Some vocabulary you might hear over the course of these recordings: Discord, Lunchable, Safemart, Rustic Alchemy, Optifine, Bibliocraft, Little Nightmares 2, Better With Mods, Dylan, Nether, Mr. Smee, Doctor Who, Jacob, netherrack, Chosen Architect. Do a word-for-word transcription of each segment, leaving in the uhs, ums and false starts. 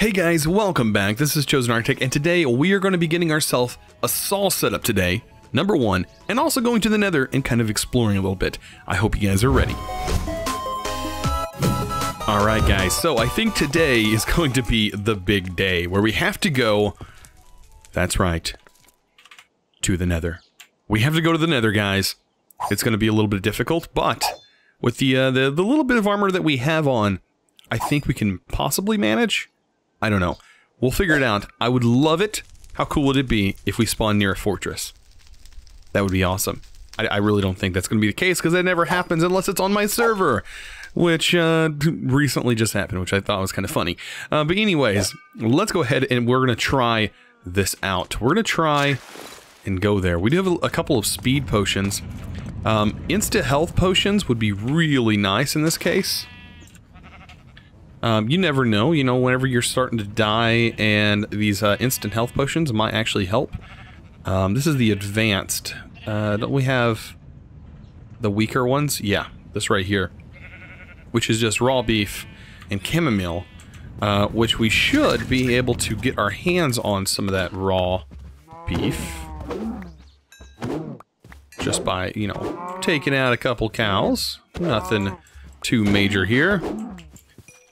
Hey guys, welcome back. This is Chosen Architect, and today we are going to be getting ourselves a saw setup today, number one, and also going to the Nether and kind of exploring a little bit. I hope you guys are ready. All right, guys. So I think today is going to be the big day where we have to go. That's right, to the Nether. We have to go to the Nether, guys. It's going to be a little bit difficult, but with the uh, the the little bit of armor that we have on, I think we can possibly manage. I don't know. We'll figure it out. I would love it. How cool would it be if we spawn near a fortress? That would be awesome. I, I really don't think that's going to be the case because that never happens unless it's on my server, which uh, recently just happened, which I thought was kind of funny. Uh, but anyways, let's go ahead and we're going to try this out. We're going to try and go there. We do have a, a couple of speed potions. Um, Insta health potions would be really nice in this case. Um, you never know, you know, whenever you're starting to die, and these uh, instant health potions might actually help. Um, this is the advanced. Uh, don't we have the weaker ones? Yeah, this right here, which is just raw beef and chamomile, uh, which we should be able to get our hands on some of that raw beef just by, you know, taking out a couple cows. Nothing too major here.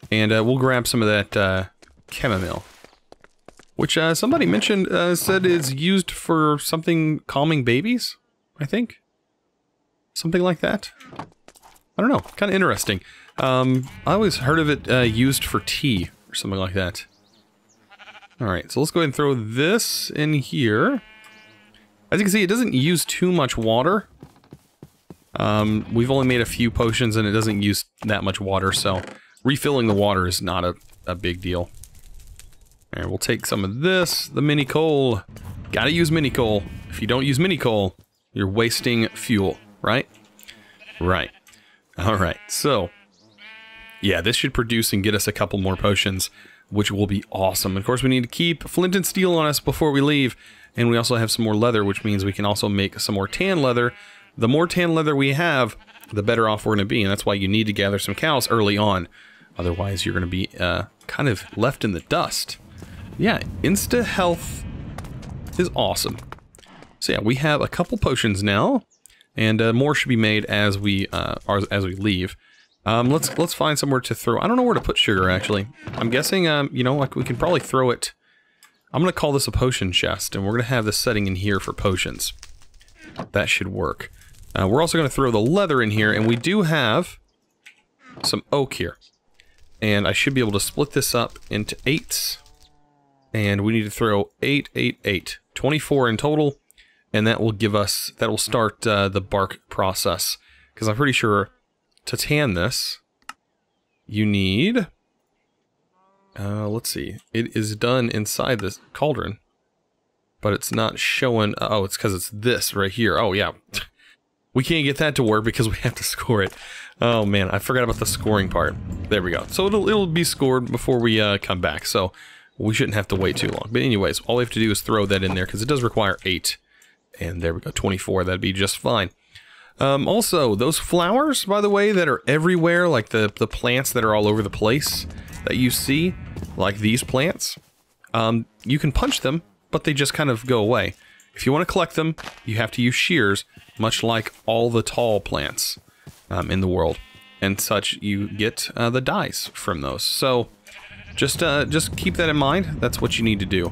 And uh, we'll grab some of that uh, chamomile, which uh, somebody mentioned, uh, said is used for something calming babies, I think. Something like that. I don't know, kind of interesting. Um, I always heard of it uh, used for tea or something like that. All right, so let's go ahead and throw this in here. As you can see, it doesn't use too much water. Um, we've only made a few potions and it doesn't use that much water, so refilling the water is not a, a big deal. And we'll take some of this, the mini coal. Gotta use mini coal. If you don't use mini coal, you're wasting fuel, right? Right. All right, so yeah, this should produce and get us a couple more potions, which will be awesome. Of course, we need to keep flint and steel on us before we leave. And we also have some more leather, which means we can also make some more tan leather. The more tan leather we have, the better off we're gonna be, and that's why you need to gather some cows early on. Otherwise, you're going to be uh, kind of left in the dust. Yeah, Insta Health is awesome. So yeah, we have a couple potions now, and uh, more should be made as we uh, are, as we leave. Um, let's let's find somewhere to throw. I don't know where to put sugar actually. I'm guessing um, you know, like we can probably throw it. I'm going to call this a potion chest, and we're going to have this setting in here for potions. That should work. Uh, we're also going to throw the leather in here, and we do have some oak here. And I should be able to split this up into eights. And we need to throw eight, eight, eight. twenty-four in total. And that will give us, that will start uh, the bark process. Because I'm pretty sure to tan this, you need, uh, let's see. It is done inside this cauldron. But it's not showing, oh, it's because it's this right here. Oh, yeah. We can't get that to work because we have to score it. Oh man, I forgot about the scoring part. There we go. So it'll, it'll be scored before we uh, come back, so we shouldn't have to wait too long. But anyways, all we have to do is throw that in there because it does require eight. And there we go, twenty-four, that'd be just fine. Um, also, those flowers, by the way, that are everywhere, like the, the plants that are all over the place that you see, like these plants, um, you can punch them, but they just kind of go away. If you want to collect them, you have to use shears, much like all the tall plants um, in the world, and such. You get uh, the dyes from those, so just uh, just keep that in mind. That's what you need to do.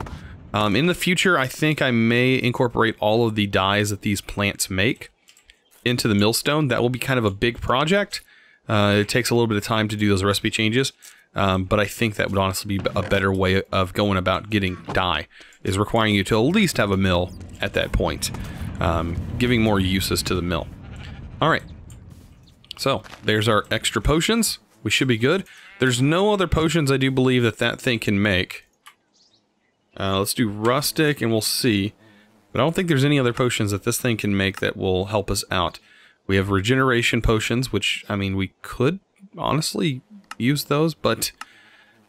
Um, in the future, I think I may incorporate all of the dyes that these plants make into the millstone. That will be kind of a big project. Uh, it takes a little bit of time to do those recipe changes, um, but I think that would honestly be a better way of going about getting dye. Is requiring you to at least have a mill at that point, um, giving more uses to the mill. All right, so there's our extra potions. We should be good. There's no other potions I do believe that that thing can make. Uh, let's do rustic and we'll see. But I don't think there's any other potions that this thing can make that will help us out. We have regeneration potions, which, I mean, we could honestly use those, but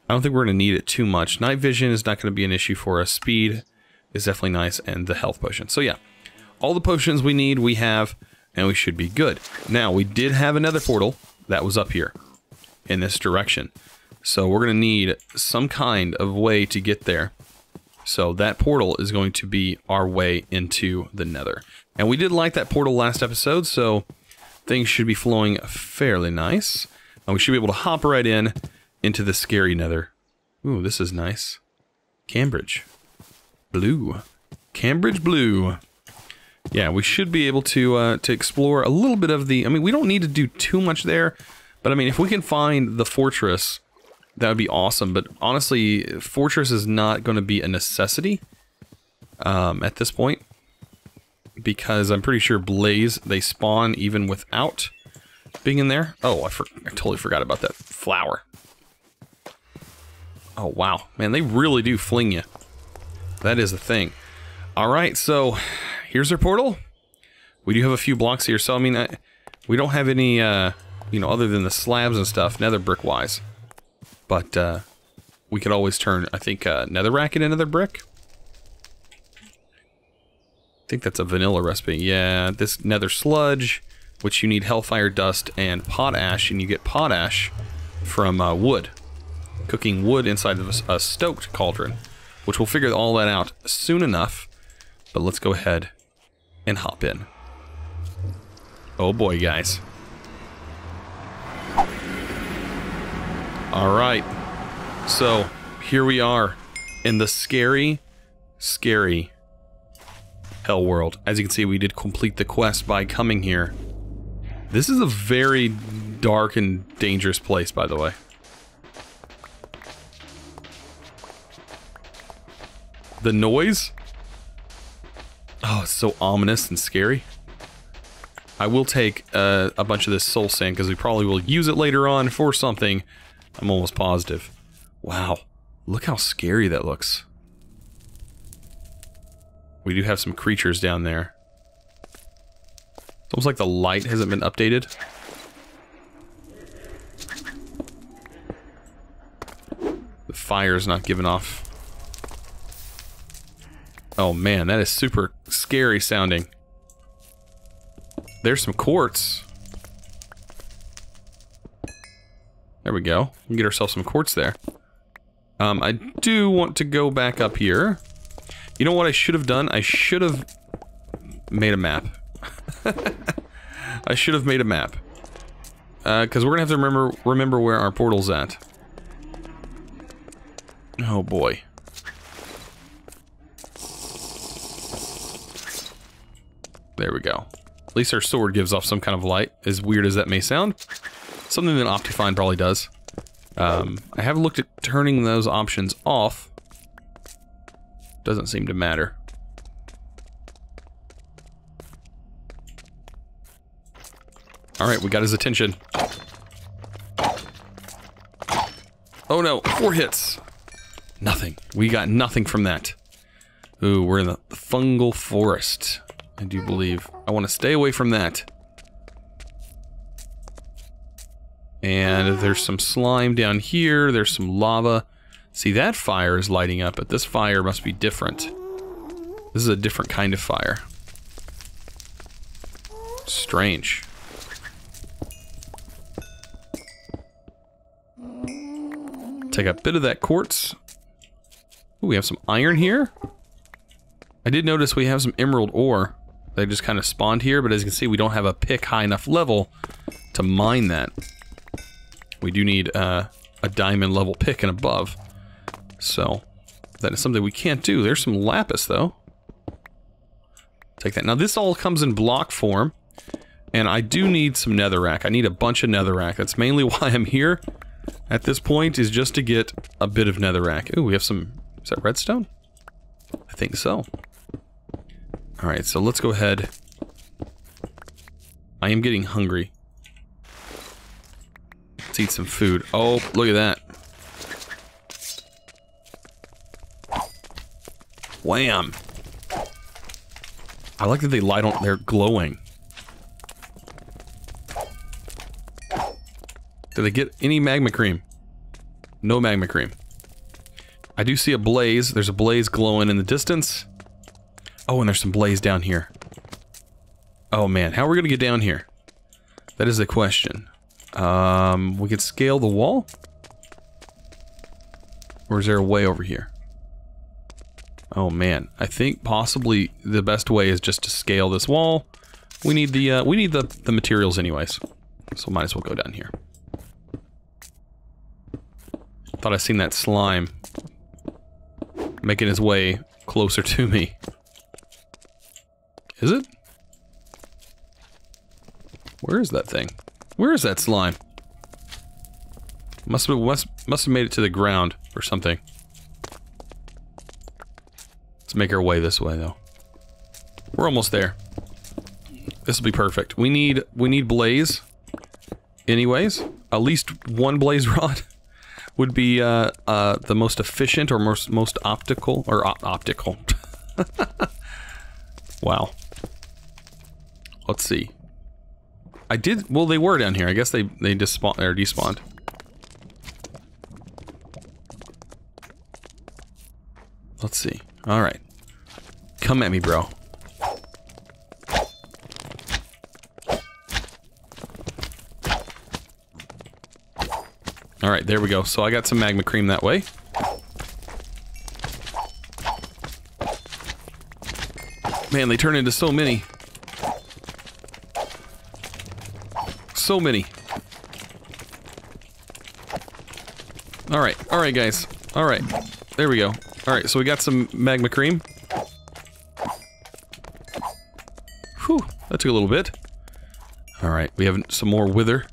I don't think we're going to need it too much. Night vision is not going to be an issue for us. Speed is definitely nice, and the health potion. So yeah, all the potions we need, we have, and we should be good. Now, we did have another portal that was up here in this direction. So we're going to need some kind of way to get there. So that portal is going to be our way into the Nether. And we did like that portal last episode, so things should be flowing fairly nice. And we should be able to hop right in into the scary Nether. Ooh, this is nice. Cambridge. Blue. Cambridge blue. Yeah, we should be able to uh, to explore a little bit of the... I mean, we don't need to do too much there, but I mean, if we can find the fortress, that would be awesome. But honestly, fortress is not going to be a necessity um, at this point, because I'm pretty sure Blaze, they spawn even without being in there. Oh, I, for I totally forgot about that flower. Oh, wow. Man, they really do fling you. That is a thing. All right, so here's our portal. We do have a few blocks here, so I mean, I, we don't have any, uh, you know, other than the slabs and stuff, nether brick-wise. But uh, we could always turn, I think, uh, nether racket into their brick. I think that's a vanilla recipe. Yeah, this nether sludge, which you need hellfire dust and potash, and you get potash from uh, wood. Cooking wood inside of a, a stoked cauldron, which we'll figure all that out soon enough. But let's go ahead and hop in. Oh boy, guys. All right, so here we are in the scary, scary hell world. As you can see, we did complete the quest by coming here. This is a very dark and dangerous place, by the way. The noise? Oh, it's so ominous and scary. I will take uh, a bunch of this soul sand because we probably will use it later on for something. I'm almost positive. Wow, look how scary that looks. We do have some creatures down there. It's almost like the light hasn't been updated. The fire's not giving off. Oh man, that is super scary sounding. There's some quartz. There we go. We can get ourselves some quartz there. Um, I do want to go back up here. You know what I should have done? I should have made a map. I should have made a map. Uh, because we're gonna have to remember remember where our portal's at. Oh boy. There we go. At least our sword gives off some kind of light, as weird as that may sound. Something that Optifine probably does. Um, I have looked at turning those options off. Doesn't seem to matter. Alright, we got his attention. Oh no, four hits! Nothing. We got nothing from that. Ooh, we're in the fungal forest, I do believe. I want to stay away from that. And there's some slime down here. There's some lava. See, that fire is lighting up, but this fire must be different. This is a different kind of fire. Strange. Take a bit of that quartz. Ooh, we have some iron here. I did notice we have some emerald ore. They just kind of spawned here, but as you can see, we don't have a pick high enough level to mine that. We do need uh, a diamond level pick and above. So that is something we can't do. There's some lapis though. Take that. Now this all comes in block form, and I do need some netherrack. I need a bunch of netherrack. That's mainly why I'm here at this point, is just to get a bit of netherrack. Ooh, we have some, is that redstone? I think so. All right, so let's go ahead. I am getting hungry. Let's eat some food. Oh, look at that. Wham! I like that they light on, they're glowing. Did they get any magma cream? No magma cream. I do see a blaze. There's a blaze glowing in the distance. Oh, and there's some blaze down here. Oh man, how are we gonna get down here? That is the question. Um, we could scale the wall. Or is there a way over here? Oh man, I think possibly the best way is just to scale this wall. We need the uh, we need the the materials anyways, so might as well go down here. Thought I seen that slime making his way closer to me. Is it? Where is that thing? Where is that slime? Must have must, must have made it to the ground or something. Let's make our way this way though. We're almost there. This will be perfect. We need we need blaze. Anyways, at least one blaze rod would be uh, uh, the most efficient or most most optical or op optical. Wow. Let's see. I did. Well, they were down here. I guess they they despawned or despawned. Let's see. All right. Come at me, bro. All right, there we go. So I got some magma cream that way. Man, they turn into so many. So many. All right, all right, guys. All right, there we go. All right, so we got some magma cream. Whew, that took a little bit. All right, we have some more wither.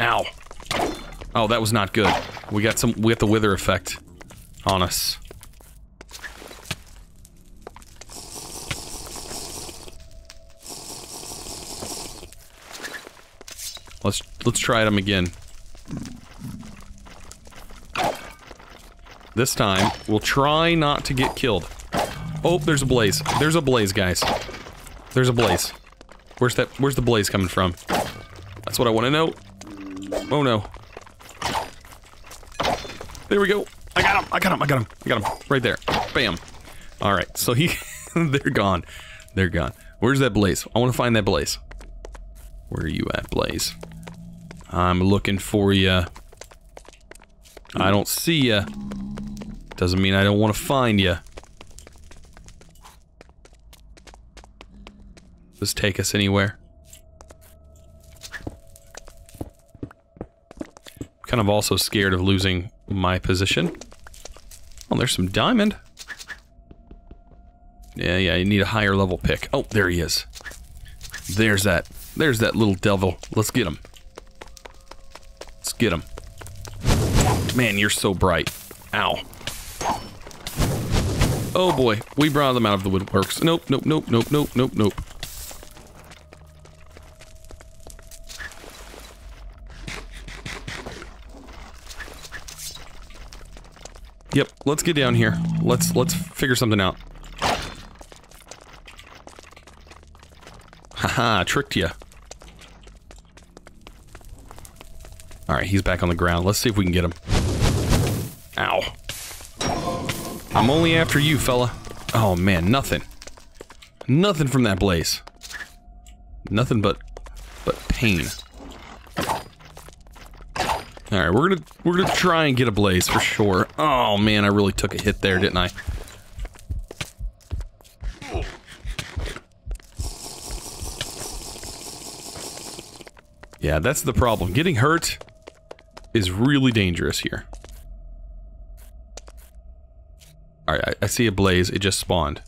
Ow. Oh, that was not good. We got some, we got the wither effect on us. Let's, let's try them again. This time, we'll try not to get killed. Oh, there's a blaze. There's a blaze, guys. There's a blaze. Where's that, where's the blaze coming from? That's what I want to know. Oh no. There we go. I got him. I got him. I got him. I got him. Right there. Bam. All right. So he, they're gone. They're gone. Where's that blaze? I want to find that blaze. Where are you at, blaze? I'm looking for you. I don't see you. Doesn't mean I don't want to find you. Does this take us anywhere? Kind of also scared of losing my position. Oh, there's some diamond. Yeah, yeah, you need a higher level pick. Oh, there he is. There's that. There's that little devil. Let's get him. Let's get him. Man, you're so bright. Ow. Oh boy, we brought them out of the woodworks. Nope, nope, nope, nope, nope, nope, nope. Yep, let's get down here. Let's let's figure something out. Haha, tricked ya. All right, he's back on the ground. Let's see if we can get him. Ow. I'm only after you, fella. Oh man, nothing. Nothing from that blaze. Nothing but but pain. All right, we're gonna we're gonna try and get a blaze for sure. Oh man, I really took a hit there, didn't I? Yeah, that's the problem. Getting hurt is really dangerous here. All right, I, I see a blaze. It just spawned.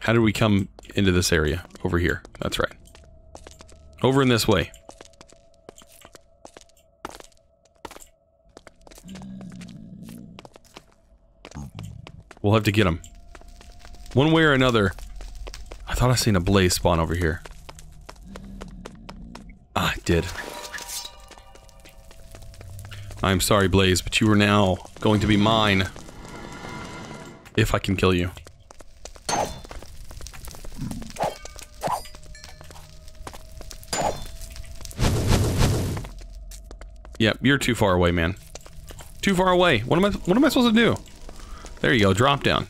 How did we come into this area? Over here. That's right. Over in this way. We'll have to get him. One way or another. I thought I seen a blaze spawn over here. Ah, I did. I'm sorry, Blaze, but you are now going to be mine. If I can kill you. Yep, you're too far away, man. Too far away. What am I what am I supposed to do? There you go, drop down.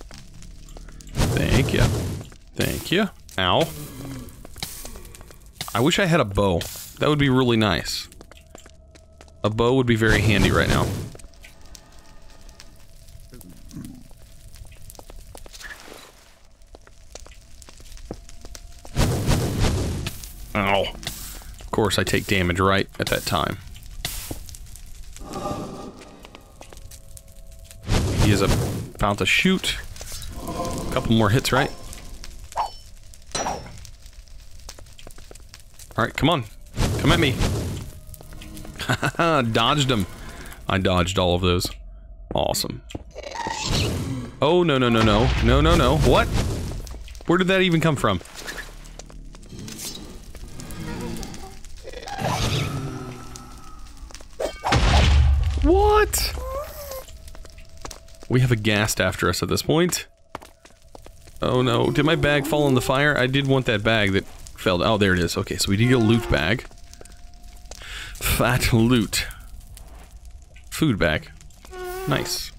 Thank you. Thank you. Ow. I wish I had a bow. That would be really nice. A bow would be very handy right now. Ow. Of course I take damage right at that time. He is about to shoot. A couple more hits, right? Alright, come on. Come at me. Haha, dodged him. I dodged all of those. Awesome. Oh, no, no, no, no. No, no, no. What? Where did that even come from? What? We have a ghast after us at this point. Oh, no. Did my bag fall in the fire? I did want that bag that... Oh, there it is. Okay, so we do get a loot bag. Fat loot. Food bag. Nice.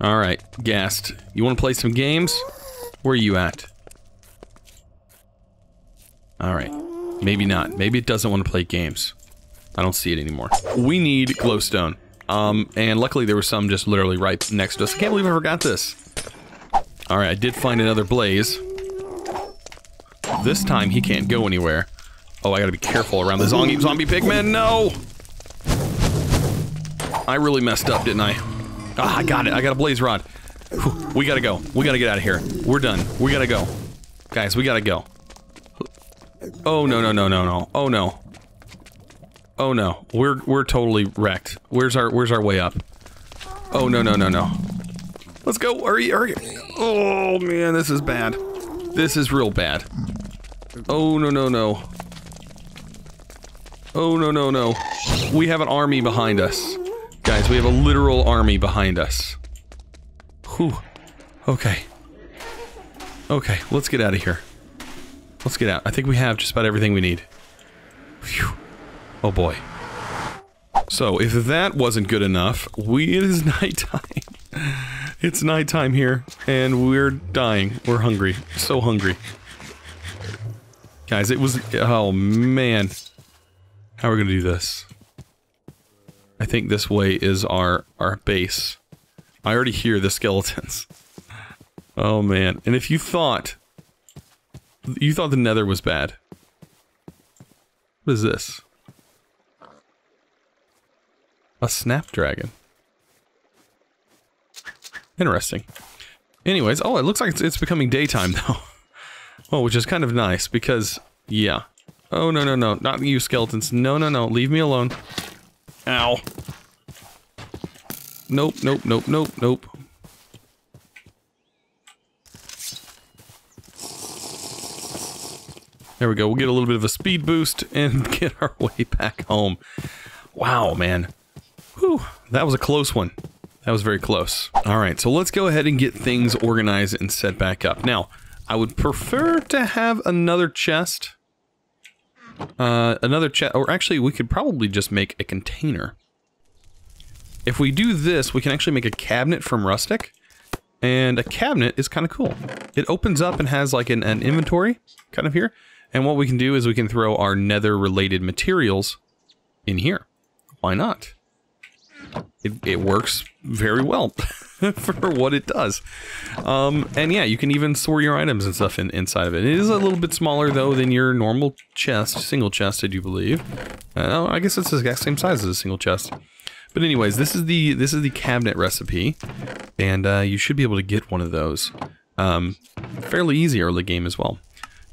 Alright, Ghast. You want to play some games? Where are you at? Alright. Maybe not. Maybe it doesn't want to play games. I don't see it anymore. We need glowstone. Um, and luckily there was some just literally right next to us. I can't believe I forgot this. Alright, I did find another blaze. This time he can't go anywhere. Oh, I gotta be careful around the zombie zombie pigman. No! I really messed up, didn't I? Ah, I got it. I got a blaze rod. Whew, we gotta go. We gotta get out of here. We're done. We gotta go. Guys, we gotta go. Oh, no, no, no, no, no. Oh, no. Oh, no. We're, we're totally wrecked. Where's our, where's our way up? Oh, no, no, no, no. Let's go. Hurry, hurry. Oh, man, this is bad. This is real bad. Oh, no, no, no. Oh, no, no, no. We have an army behind us. Guys, we have a literal army behind us. Whew. Okay. Okay, let's get out of here. Let's get out. I think we have just about everything we need. Phew. Oh, boy. So, if that wasn't good enough, we, it is nighttime. It's nighttime here, and we're dying. We're hungry. So hungry. Guys, it was... Oh, man. How are we gonna do this? I think this way is our, our base. I already hear the skeletons. Oh, man. And if you thought... You thought the nether was bad. What is this? A snapdragon. Interesting. Anyways, oh, it looks like it's, it's becoming daytime, though. Oh, which is kind of nice, because... Yeah. Oh, no, no, no. Not you, skeletons. No, no, no. Leave me alone. Ow. Nope, nope, nope, nope, nope. There we go. We'll get a little bit of a speed boost and get our way back home. Wow, man. Whew. That was a close one. That was very close. Alright, so let's go ahead and get things organized and set back up. Now, I would prefer to have another chest... Uh, another chest, or actually we could probably just make a container. If we do this, we can actually make a cabinet from Rustic. And a cabinet is kind of cool. It opens up and has like an, an inventory, kind of here. And what we can do is we can throw our nether-related materials in here. Why not? It, it works very well for what it does. Um, and yeah, you can even store your items and stuff in, inside of it. It is a little bit smaller, though, than your normal chest, single chest, I do believe. Uh, I guess it's the exact same size as a single chest. But anyways, this is the this is the cabinet recipe, and uh, you should be able to get one of those um, fairly easy early game as well.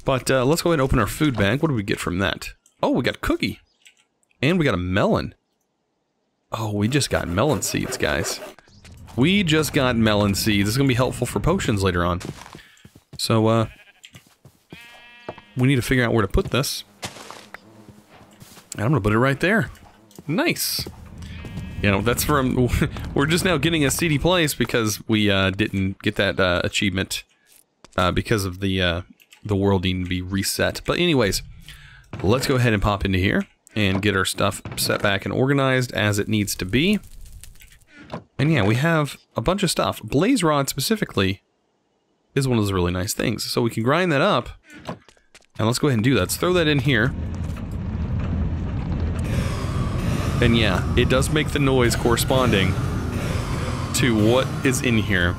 But uh, let's go ahead and open our food bag. What do we get from that? Oh, we got a cookie, and we got a melon. Oh, we just got melon seeds, guys. We just got melon seeds. It's gonna be helpful for potions later on. So, uh... we need to figure out where to put this. And I'm gonna put it right there. Nice! You know, that's from... We're just now getting a seedy place because we, uh, didn't get that, uh, achievement. Uh, because of the, uh, the world needing to be reset. But anyways, let's go ahead and pop into here. And get our stuff set back and organized as it needs to be. And yeah, we have a bunch of stuff. Blaze Rod specifically is one of those really nice things. So we can grind that up And let's go ahead and do that. Let's throw that in here. And yeah, it does make the noise corresponding to what is in here.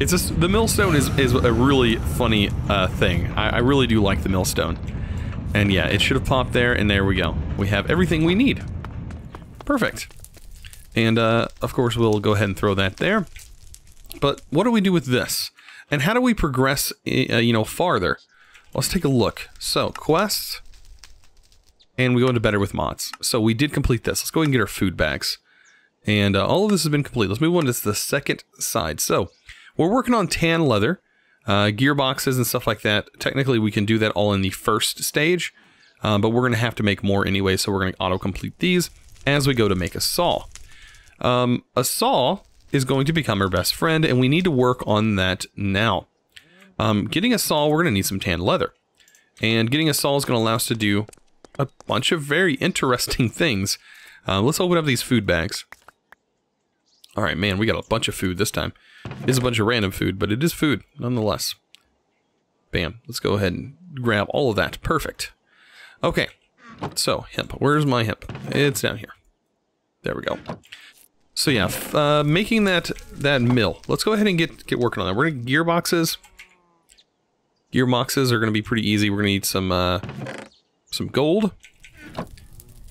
It's just, the millstone is, is a really funny uh, thing. I, I really do like the millstone. And yeah, it should have popped there, and there we go. We have everything we need. Perfect. And uh, of course, we'll go ahead and throw that there. But what do we do with this? And how do we progress, uh, you know, farther? Let's take a look. So, quests. And we go into Better with Mods. So we did complete this. Let's go ahead and get our food bags. And uh, all of this has been complete. Let's move on to the second side. So we're working on tan leather, uh, gearboxes and stuff like that. Technically, we can do that all in the first stage, um, but we're going to have to make more anyway. So we're going to auto-complete these as we go to make a saw. Um, a saw is going to become our best friend, and we need to work on that now. Um, getting a saw, we're going to need some tan leather. And getting a saw is going to allow us to do a bunch of very interesting things. Uh, let's open up these food bags. All right, man, we got a bunch of food this time. It's a bunch of random food, but it is food nonetheless. Bam, let's go ahead and grab all of that. Perfect. Okay, so hemp. Where's my hemp? It's down here. There we go. So yeah, uh, making that that mill. Let's go ahead and get, get working on that. We're gonna gearboxes. Gearboxes are gonna be pretty easy. We're gonna need some... Uh, some gold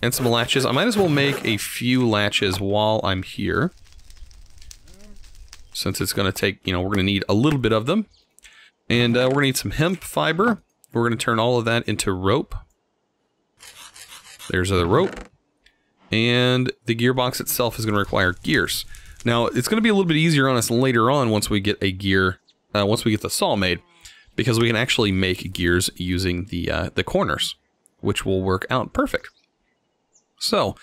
and some latches. I might as well make a few latches while I'm here, since it's going to take, you know, we're going to need a little bit of them. And uh, we're going to need some hemp fiber. We're going to turn all of that into rope. There's the rope. And the gearbox itself is going to require gears. Now, it's going to be a little bit easier on us later on once we get a gear, uh, once we get the saw made, because we can actually make gears using the uh, the corners, which will work out perfect. So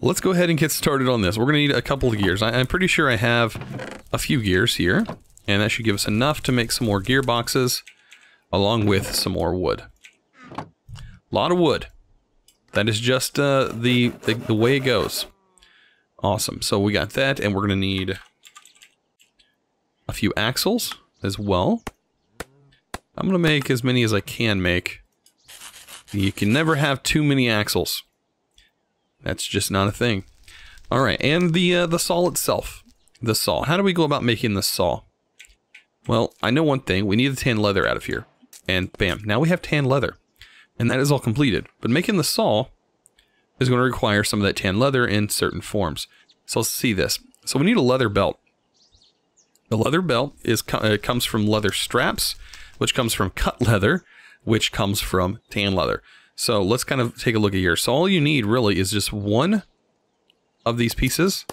let's go ahead and get started on this. We're going to need a couple of gears. I, I'm pretty sure I have a few gears here, and that should give us enough to make some more gearboxes along with some more wood. A lot of wood. That is just uh, the, the, the way it goes. Awesome. So we got that, and we're going to need a few axles as well. I'm going to make as many as I can make. You can never have too many axles. That's just not a thing. All right, and the uh, the saw itself. The saw. How do we go about making the saw? Well, I know one thing. We need the tan leather out of here. And bam, now we have tan leather. And that is all completed. But making the saw is going to require some of that tan leather in certain forms. So let's see this. So we need a leather belt. The leather belt is uh, comes from leather straps, which comes from cut leather, which comes from tan leather. So let's kind of take a look at here. So all you need really is just one of these pieces,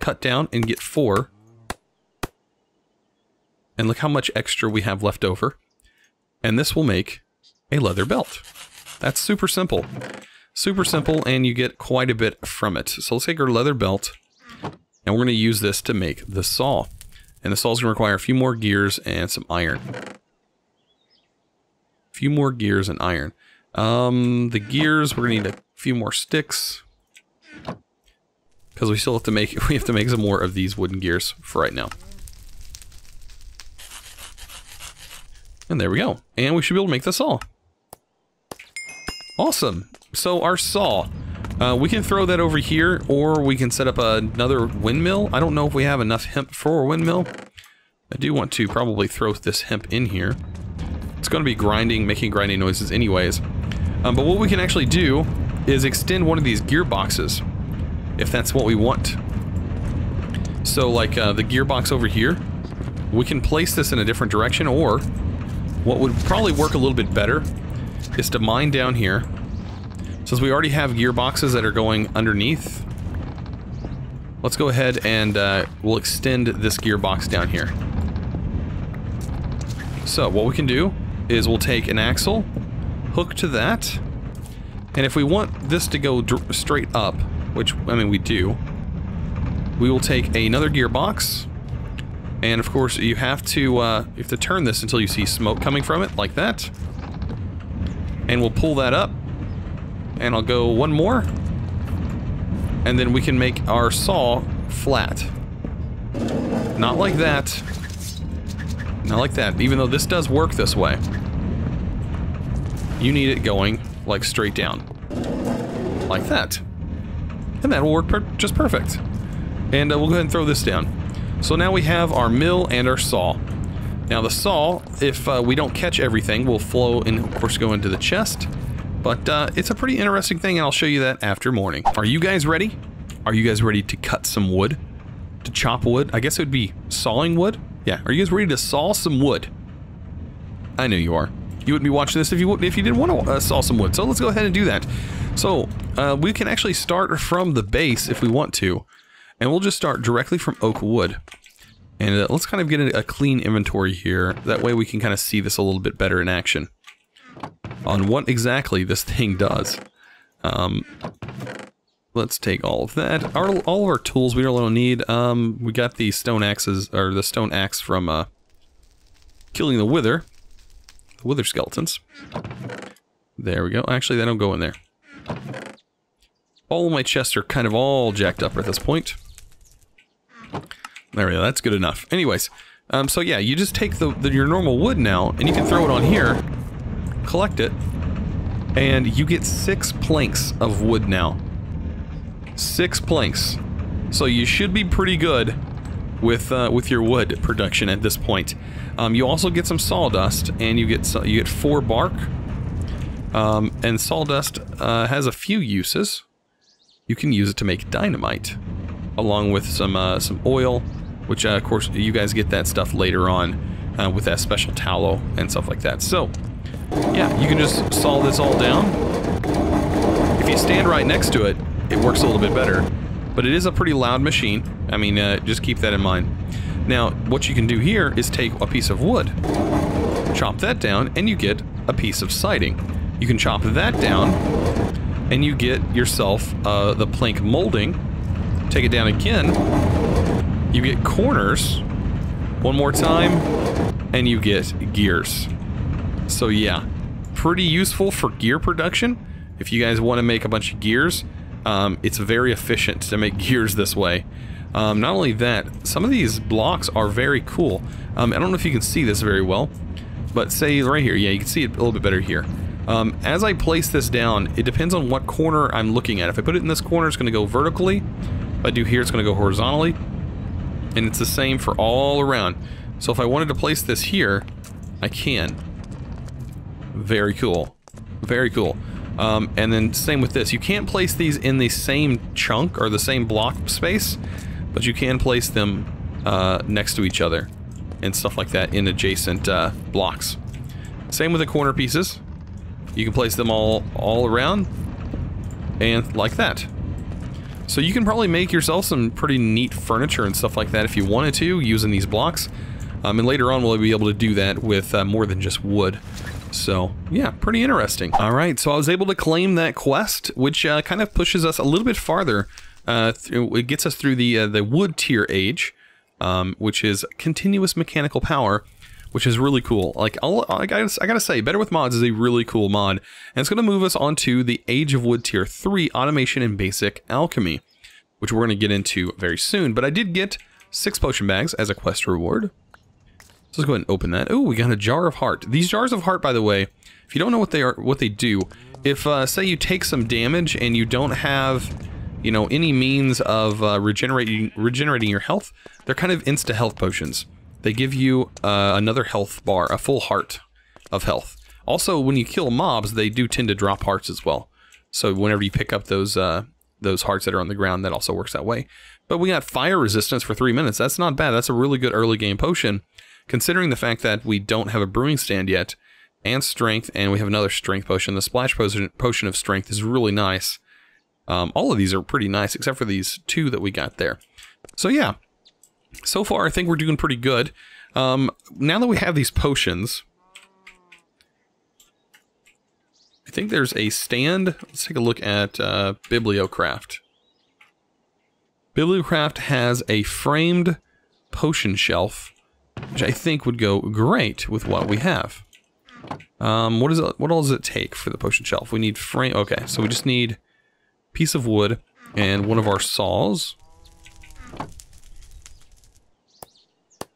cut down and get four. And look how much extra we have left over. And this will make a leather belt. That's super simple. Super simple, and you get quite a bit from it. So let's take our leather belt, and we're going to use this to make the saw. And the saw is going to require a few more gears and some iron. Few more gears and iron. Um, the gears, we're gonna need a few more sticks, because we still have to make we have to make some more of these wooden gears for right now. And there we go. And we should be able to make the saw. Awesome. So our saw, uh, we can throw that over here, or we can set up another windmill. I don't know if we have enough hemp for a windmill. I do want to probably throw this hemp in here. It's going to be grinding, making grinding noises anyways. Um, but what we can actually do is extend one of these gearboxes, if that's what we want. So like uh, the gearbox over here, we can place this in a different direction, or what would probably work a little bit better is to mine down here. Since we already have gearboxes that are going underneath, let's go ahead and uh, we'll extend this gearbox down here. So what we can do is we'll take an axle, hook to that, and if we want this to go dr straight up, which, I mean, we do, we will take another gearbox, and of course you have to, uh, you have to turn this until you see smoke coming from it, like that, and we'll pull that up, and I'll go one more, and then we can make our saw flat. Not like that. Not like that, even though this does work this way. you need it going like straight down, like that, and that will work per just perfect. And uh, we'll go ahead and throw this down. So now we have our mill and our saw. Now the saw, if uh, we don't catch everything, will flow and of course go into the chest. But uh, it's a pretty interesting thing, and I'll show you that after morning. Are you guys ready? Are you guys ready to cut some wood? To chop wood? I guess it would be sawing wood? Yeah, are you guys ready to saw some wood? I know you are. You wouldn't be watching this if you if you didn't want to uh, saw some wood. So let's go ahead and do that. So uh, we can actually start from the base if we want to. And we'll just start directly from oak wood. And uh, let's kind of get a clean inventory here. That way we can kind of see this a little bit better in action. On what exactly this thing does. Um, let's take all of that. Our, all of our tools we don't need. Um, we got the stone axes, or the stone axe from uh, killing the wither, the wither skeletons. There we go. Actually, they don't go in there. All of my chests are kind of all jacked up at this point. There we go. That's good enough. Anyways, um, so yeah, you just take the, the your normal wood now, and you can throw it on here. Collect it, and you get six planks of wood now. Six planks. So you should be pretty good with uh, with your wood production at this point. Um, you also get some sawdust, and you get you get four bark. Um, and sawdust uh, has a few uses. You can use it to make dynamite, along with some uh, some oil, which uh, of course you guys get that stuff later on uh, with that special tallow and stuff like that. So. Yeah, you can just saw this all down. If you stand right next to it, it works a little bit better. But it is a pretty loud machine. I mean, uh, just keep that in mind. Now, what you can do here is take a piece of wood, chop that down, and you get a piece of siding. You can chop that down, and you get yourself uh, the plank molding. Take it down again. You get corners. One more time, and you get gears. So yeah, pretty useful for gear production. If you guys want to make a bunch of gears, um, it's very efficient to make gears this way. Um, not only that, some of these blocks are very cool. Um, I don't know if you can see this very well, but say right here, yeah, you can see it a little bit better here. Um, as I place this down, it depends on what corner I'm looking at. If I put it in this corner, it's going to go vertically. If I do here, it's going to go horizontally. And it's the same for all around. So if I wanted to place this here, I can. Very cool. Very cool. Um, and then same with this. You can't place these in the same chunk or the same block space, but you can place them uh, next to each other and stuff like that in adjacent uh, blocks. Same with the corner pieces. You can place them all, all around and like that. So you can probably make yourself some pretty neat furniture and stuff like that if you wanted to using these blocks. Um, and later on we'll be able to do that with uh, more than just wood. So, yeah, pretty interesting. All right, so I was able to claim that quest, which uh, kind of pushes us a little bit farther. Uh, through, it gets us through the uh, the wood tier age, um, which is continuous mechanical power, which is really cool. Like, I'll, I, gotta, I gotta say, Better With Mods is a really cool mod, and it's gonna move us onto the Age of Wood tier three, Automation and Basic Alchemy, which we're gonna get into very soon. But I did get six potion bags as a quest reward. So let's go ahead and open that. Oh, we got a jar of heart. These jars of heart, by the way, if you don't know what they are, what they do, if uh, say you take some damage and you don't have, you know, any means of uh, regenerating regenerating your health, they're kind of insta health potions. They give you uh, another health bar, a full heart of health. Also, when you kill mobs, they do tend to drop hearts as well. So whenever you pick up those uh, those hearts that are on the ground, that also works that way. But we got fire resistance for three minutes. That's not bad. That's a really good early game potion. Considering the fact that we don't have a brewing stand yet, and strength, and we have another strength potion. The splash potion of strength is really nice. Um, all of these are pretty nice, except for these two that we got there. So yeah, so far I think we're doing pretty good. Um, now that we have these potions, I think there's a stand. Let's take a look at uh, Bibliocraft. Bibliocraft has a framed potion shelf, which I think would go great with what we have. Um, what is it? What all does it take for the potion shelf? We need frame. Okay, so we just need a piece of wood and one of our saws.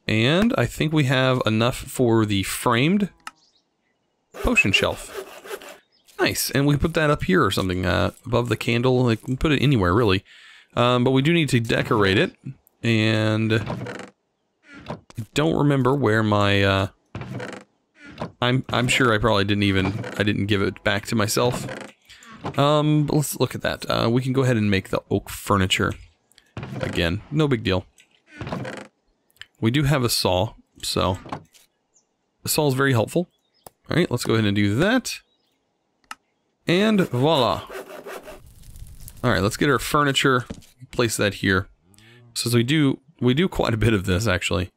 And I think we have enough for the framed potion shelf. Nice. And we put that up here or something, uh, above the candle. Like, we put it anywhere, really. Um, but we do need to decorate it. And I don't remember where my, uh, I'm, I'm sure I probably didn't even, I didn't give it back to myself. Um, but let's look at that. Uh, we can go ahead and make the oak furniture again. No big deal. We do have a saw, so the saw is very helpful. All right, let's go ahead and do that. And voila. All right, let's get our furniture, place that here. So, so we do, we do quite a bit of this, actually.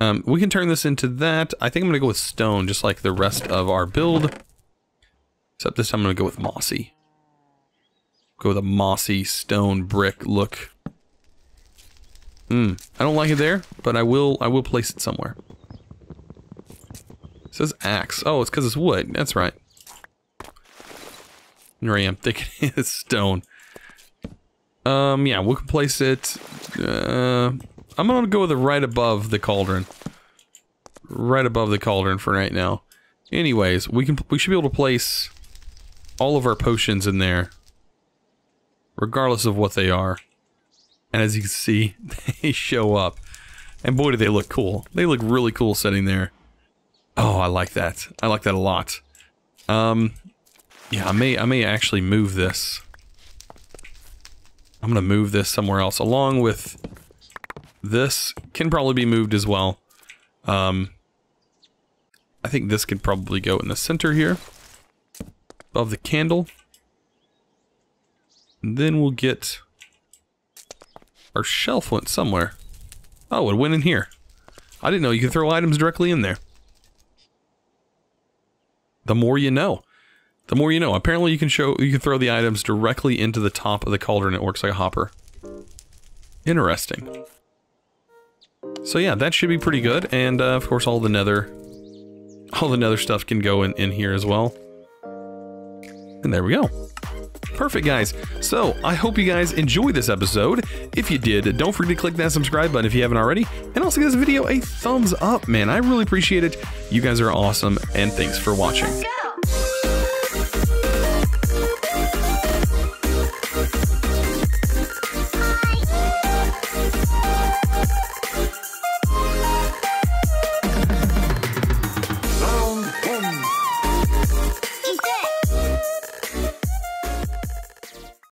Um, we can turn this into that. I think I'm going to go with stone, just like the rest of our build. Except this time I'm going to go with mossy. Go with a mossy stone brick look. Hmm, I don't like it there, but I will, I will place it somewhere. It says axe. Oh, it's because it's wood. That's right. Here I am thinking it's stone. Um, yeah, we can place it. Uh, I'm going to go with it right above the cauldron. Right above the cauldron for right now. Anyways, we can, we should be able to place all of our potions in there, regardless of what they are. And as you can see, they show up. And boy, do they look cool. They look really cool sitting there. Oh, I like that. I like that a lot. Um, yeah, I may, I may actually move this. I'm gonna move this somewhere else, along with this. Can probably be moved as well. Um, I think this could probably go in the center here, above the candle. And then we'll get... Our shelf went somewhere. Oh, it went in here. I didn't know you could throw items directly in there. The more you know. The more you know. Apparently you can show you can throw the items directly into the top of the cauldron. It works like a hopper. Interesting. So yeah, that should be pretty good. And uh, of course all the nether all the nether stuff can go in, in here as well. And there we go. Perfect, guys. So, I hope you guys enjoyed this episode. If you did, don't forget to click that subscribe button if you haven't already. And also give this video a thumbs up, man. I really appreciate it. You guys are awesome, and thanks for watching.